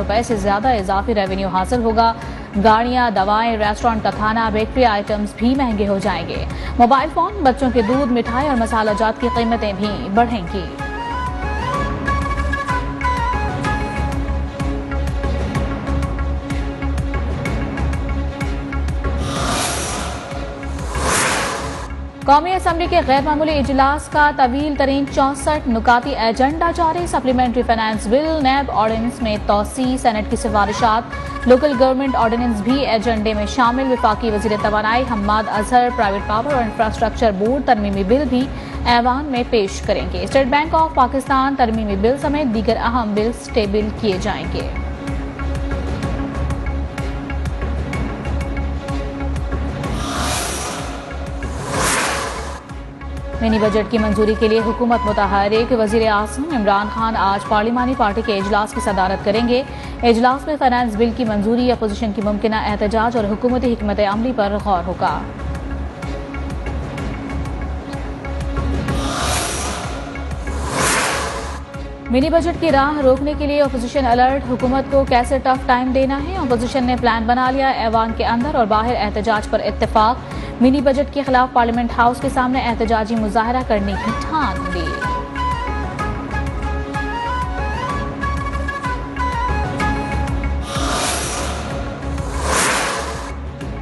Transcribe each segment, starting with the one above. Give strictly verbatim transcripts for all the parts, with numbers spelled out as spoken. रुपए से ज्यादा इजाफी रेवेन्यू हासिल होगा। गाड़ियां, दवाएं, रेस्टोरेंट का खाना, बेकरी आइटम्स भी महंगे हो जाएंगे। मोबाइल फोन, बच्चों के दूध, मिठाई और मसाला जात की कीमतें भी बढ़ेंगी। कौमी असम्बली के गैर मामूली इजलास का तवील तरीन चौंसठ नुकाती एजेंडा जारी। Supplementary finance bill, NAB ordinance में तोसी, सेनेट की सिफारिशात, लोकल गवर्नमेंट ऑर्डिनेंस भी एजेंडे में शामिल। विफाकी वजीर तवानाई हम्माद अजहर प्राइवेट पावर और इंफ्रास्ट्रक्चर बोर्ड तरमीमी बिल भी ऐवान में पेश करेंगे। स्टेट बैंक ऑफ पाकिस्तान तरमीमी बिल समेत दीगर अहम बिल स्टेबल किए जाएंगे। मिनी बजट की मंजूरी के लिए हुकूमत मुतहरिक। वजीर आज़म इमरान खान आज पार्लिमानी पार्टी के इजलास की सदारत करेंगे। इजलास में फाइनेंस बिल की मंजूरी, अपोजिशन की मुमकिना एहतजाज और हुकूमती हिकमत अमली पर गौर होगा। मिनी बजट की राह रोकने के लिए अपोजिशन अलर्ट। हुकूमत को कैसे टफ टाइम देना है, अपोजिशन ने प्लान बना लिया। ऐवान के अंदर और बाहर एहतजाज पर इत्तेफाक। मिनी बजट के खिलाफ पार्लियामेंट हाउस के सामने एहतजाजी मुजाहरा करने की ठान ली।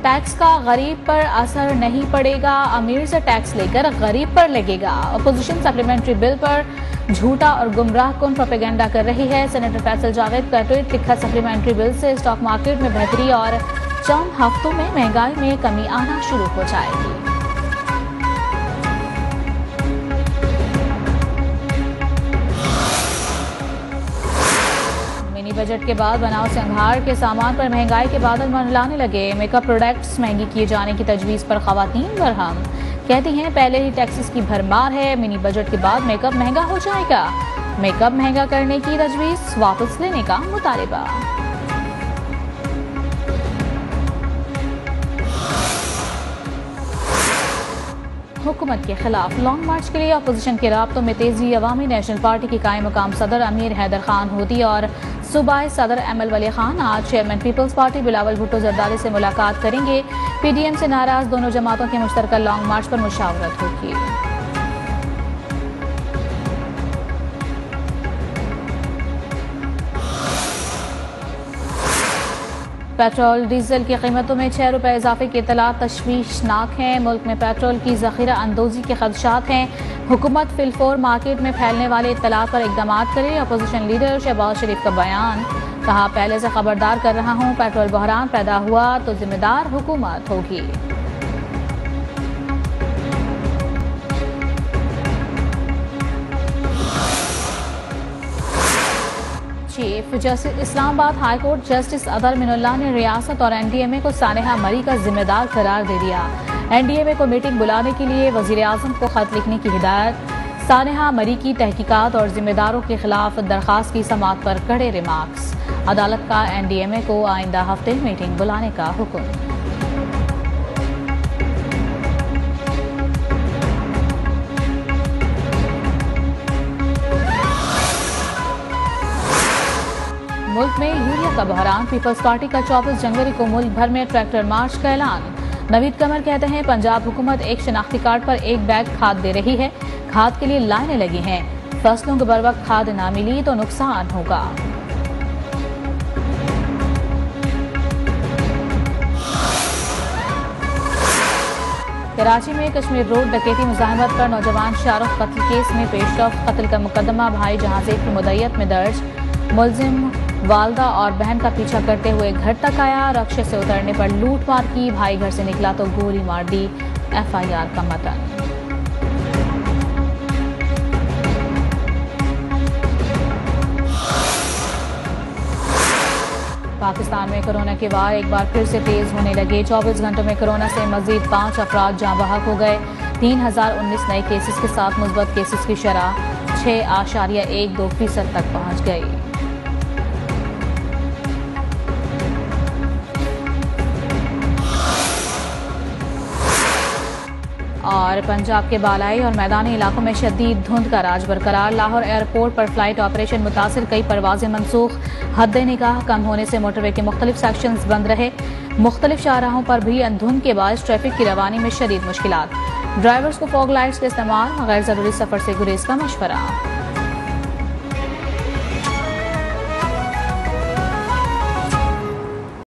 टैक्स का गरीब पर असर नहीं पड़ेगा, अमीर से टैक्स लेकर गरीब पर लगेगा। अपोजिशन सप्लीमेंट्री बिल पर झूठा और गुमराह कौन प्रोपेगेंडा कर रही है। सेनेटर फैसल जावेद का ट्वीट। लिखा, सप्लीमेंट्री बिल से स्टॉक मार्केट में बेहतरी और चंद हफ्तों में महंगाई में कमी आना शुरू हो जाएगी। बजट के बाद बनाव संघार के सामान पर महंगाई के बादल मंडलाने लगे। मेकअप प्रोडक्ट्स महंगी किए जाने की तजवीज़ पर खवातीन बरहम। कहती हैं पहले ही टैक्सेस की भरमार है, मिनी बजट के बाद मेकअप महंगा हो जाएगा। मेकअप महंगा करने की तजवीज़ वापस लेने का मुतालबा। हुकूमत के खिलाफ लॉन्ग मार्च के लिए अपोजिशन के राब्तों में तेजी। अवामी नेशनल पार्टी के कायम मुकाम सदर अमीर हैदर खान होती और सूबाई सदर एम एल वली खान आज chairman peoples party Bilawal Bhutto Zardari से मुलाकात करेंगे। पीडीएम से नाराज दोनों जमातों के मुश्तरका लॉन्ग मार्च पर मुशावरत होगी। पेट्रोल डीजल की कीमतों में छह रुपए इजाफे की इतला तशवीशनाक है। मुल्क में पेट्रोल की जखीरा अंदोजी के खदशात हैं। हुकूमत फिलफोर मार्केट में फैलने वाले इतला पर इकदाम करे। अपोजिशन लीडर शहबाज शरीफ का बयान। कहा, पहले से खबरदार कर रहा हूं, पेट्रोल बहरान पैदा हुआ तो जिम्मेदार हुकूमत होगी। Chief justice Islamabad high court justice Athar Minallah ने रियासत और एनडीएमए को सानेहा मरी का जिम्मेदार करार दे दिया। एनडीएमए को मीटिंग बुलाने के लिए वजीर आज़म को खत लिखने की हिदायत। सानेहा मरी की तहकीकात और जिम्मेदारों के खिलाफ दरखास्त की समाअत पर कड़े रिमार्क्स। अदालत का एनडीएमए को आइंदा हफ्ते मीटिंग बुलाने का हुक्म। मुल्क में यूरिया का बहरान। पीपल्स पार्टी का चौबीस जनवरी को मुल्क भर में ट्रैक्टर मार्च का ऐलान। नवीद कमर कहते हैं पंजाब हुकूमत एक शनाख्ती कार्ड पर एक बैग खाद दे रही है। खाद के लिए लाइनें लगी हैं। फसलों को बरवक्त खाद ना मिली तो नुकसान होगा। कराची में कश्मीर रोड डकैती मुजाहमत पर नौजवान शाहरुख कत्ल केस में पेशरफ। कत्ल का मुकदमा भाई जहांज़ेब की मुद्दत में दर्ज। मुलजिम वालदा और बहन का पीछा करते हुए घर तक आया। रक्षे से उतरने पर लूटमार की। भाई घर से निकला तो गोली मार दी। एफ आई आर का मतन। पाकिस्तान में कोरोना के वार एक बार फिर से तेज होने लगे। चौबीस घंटों में कोरोना से मजीद पांच अफराद जाँ बहक हो गए। तीन हजार उन्नीस नए केसेस के साथ मुस्बत केसेस की शरह छः आशारिया एक दो फीसद तक पहुँच गई। और पंजाब के बालाई और मैदानी इलाकों में शदीद धुंध का राज बरकरार। लाहौर एयरपोर्ट पर फ्लाइट ऑपरेशन मुतासर, कई परवाजें मनसूख। हद निगाह कम होने से मोटरवे के मुख्तलिफ सेक्शंस बंद रहे। मुख्तलिफ शाहराहों पर भी अंधुंध के बाद ट्रैफिक की रवानी में शदीद मुश्किलात। ड्राइवर्स को फॉग लाइट्स के इस्तेमाल, गैर जरूरी सफर से गुरेज का मशवरा।